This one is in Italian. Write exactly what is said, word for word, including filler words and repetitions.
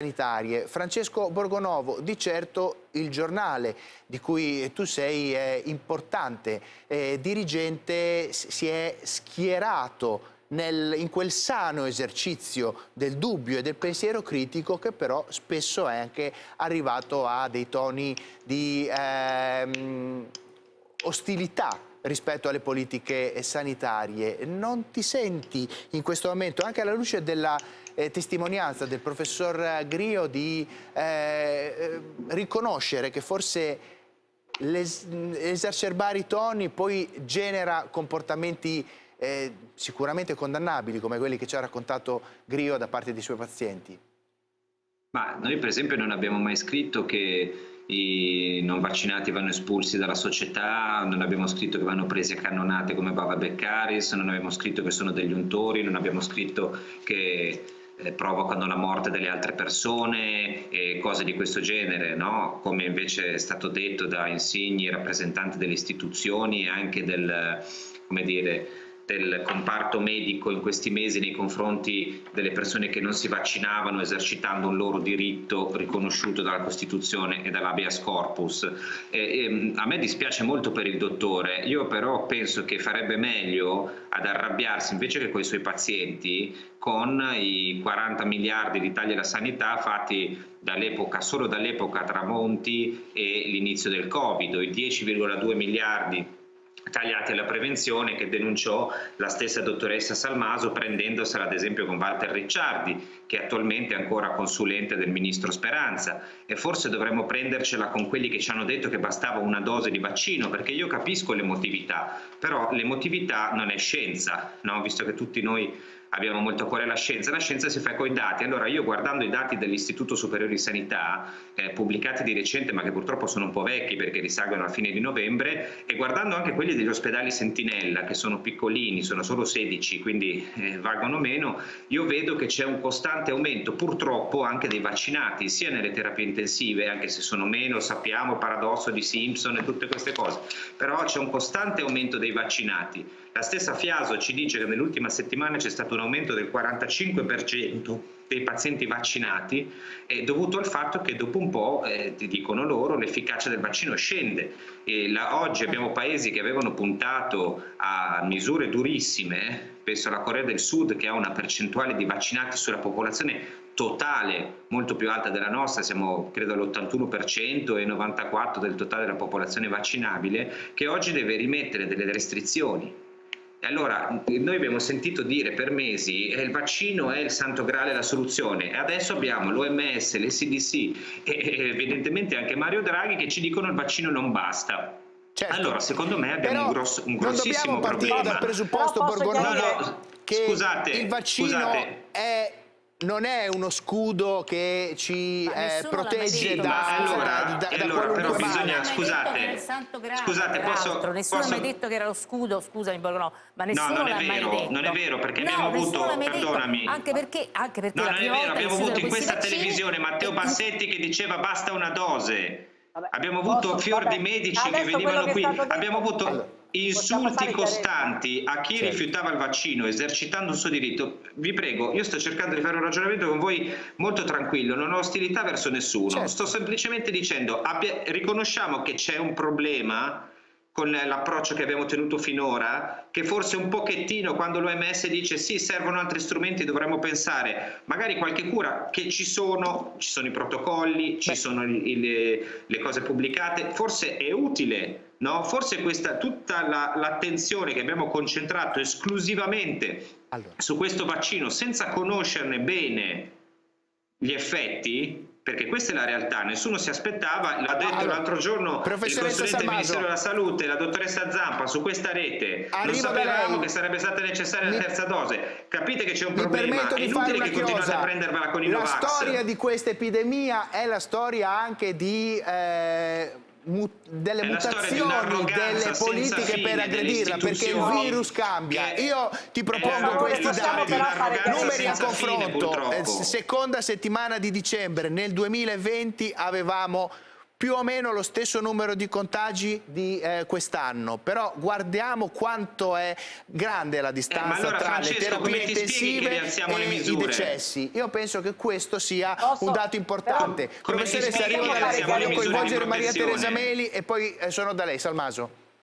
sanitarie. Francesco Borgonovo, di certo il giornale di cui tu sei è importante eh, dirigente, si è schierato nel, in quel sano esercizio del dubbio e del pensiero critico che però spesso è anche arrivato a dei toni di eh, ostilità rispetto alle politiche sanitarie. Non ti senti in questo momento, anche alla luce della eh, testimonianza del professor Grio, di eh, riconoscere che forse les esacerbare i toni poi genera comportamenti eh, sicuramente condannabili come quelli che ci ha raccontato Grio da parte dei suoi pazienti? Ma noi per esempio non abbiamo mai scritto che i non vaccinati vanno espulsi dalla società, non abbiamo scritto che vanno presi a cannonate come Bava Beccaris, non abbiamo scritto che sono degli untori, non abbiamo scritto che eh, provocano la morte delle altre persone e cose di questo genere, no? Come invece è stato detto da insigni rappresentanti delle istituzioni e anche del, come dire, del comparto medico in questi mesi nei confronti delle persone che non si vaccinavano, esercitando un loro diritto riconosciuto dalla Costituzione e dall'habeas corpus. E, e, a me dispiace molto per il dottore, io però penso che farebbe meglio ad arrabbiarsi invece che con i suoi pazienti con i quaranta miliardi di tagli alla sanità fatti dall'epoca, solo dall'epoca tra Monti e l'inizio del Covid, i dieci virgola due miliardi tagliati alla prevenzione che denunciò la stessa dottoressa Salmaso, prendendosela ad esempio con Walter Ricciardi, che attualmente è ancora consulente del ministro Speranza, e forse dovremmo prendercela con quelli che ci hanno detto che bastava una dose di vaccino, perché io capisco l'emotività, però l'emotività non è scienza, no? Visto che tutti noi abbiamo molto a cuore la scienza, la scienza si fa con i dati. Allora io, guardando i dati dell'Istituto Superiore di Sanità eh, pubblicati di recente, ma che purtroppo sono un po' vecchi perché risalgono alla fine di novembre, e guardando anche quelli degli ospedali sentinella, che sono piccolini, sono solo sedici, quindi eh, valgono meno, io vedo che c'è un costante aumento purtroppo anche dei vaccinati, sia nelle terapie intensive, anche se sono meno, sappiamo il paradosso di Simpson e tutte queste cose, però c'è un costante aumento dei vaccinati. La stessa Fiaso ci dice che nell'ultima settimana c'è stato un aumento del quarantacinque per cento dei pazienti vaccinati, è dovuto al fatto che dopo un po', eh, ti dicono loro, l'efficacia del vaccino scende. E la, oggi abbiamo paesi che avevano puntato a misure durissime, penso alla Corea del Sud, che ha una percentuale di vaccinati sulla popolazione totale molto più alta della nostra, siamo credo all'ottantuno per cento e novantaquattro per cento del totale della popolazione vaccinabile, che oggi deve rimettere delle restrizioni. Allora, noi abbiamo sentito dire per mesi che eh, il vaccino è il santo graal, la soluzione, e adesso abbiamo l'O M S, le C D C e evidentemente anche Mario Draghi che ci dicono che il vaccino non basta. Certo. Allora, secondo me abbiamo un, grosso, un grossissimo problema. Non dobbiamo partire dal presupposto, Borgonovo, no, no, che scusate, il vaccino scusate. è... non è uno scudo che ci eh, protegge da, da, allora, da, da allora, però bisogna, scusate, grado, scusate, posso, nessuno posso... mi ha detto che era lo scudo, scusami Borgonovo, ma nessuno no, non è vero, mai detto. Non è vero, perché no, abbiamo avuto, perdonami, anche perché, anche perché no, la non è vero, abbiamo avuto in questa vaccini, televisione Matteo Bassetti che diceva basta una dose. Vabbè, abbiamo avuto posso, fior vabbè, di medici che venivano che qui, abbiamo avuto... Allora, insulti costanti a chi certo. rifiutava il vaccino esercitando il suo diritto. Vi prego, io sto cercando di fare un ragionamento con voi molto tranquillo, non ho ostilità verso nessuno, certo. sto semplicemente dicendo riconosciamo che c'è un problema con l'approccio che abbiamo tenuto finora, che forse un pochettino, quando l'O M S dice sì, servono altri strumenti, dovremmo pensare magari qualche cura, che ci sono, ci sono i protocolli, Beh. ci sono le, le cose pubblicate, forse è utile. No, forse questa, tutta l'attenzione la, che abbiamo concentrato esclusivamente allora. su questo vaccino senza conoscerne bene gli effetti, perché questa è la realtà, nessuno si aspettava, l'ha detto allora, l'altro giorno il consulente del Ministero della Salute, la dottoressa Zampa, su questa rete, non sapevamo che sarebbe stata necessaria mi, la terza dose, capite che c'è un problema, è inutile che continuate a prendervela con i Novax. La storia di questa epidemia è la storia anche di... Eh... delle mutazioni, delle politiche per aggredirla, perché il virus cambia. Io ti propongo questi dati, numeri a confronto. Seconda settimana di dicembre, nel duemilaventi avevamo più o meno lo stesso numero di contagi di eh, quest'anno, però guardiamo quanto è grande la distanza eh, allora, tra Francesco, le terapie intensive e i decessi. Io penso che questo sia Posso? un dato importante. Però, professoressa, arrivo da lei, voglio coinvolgere Maria Teresa Meli e poi eh, sono da lei, Salmaso.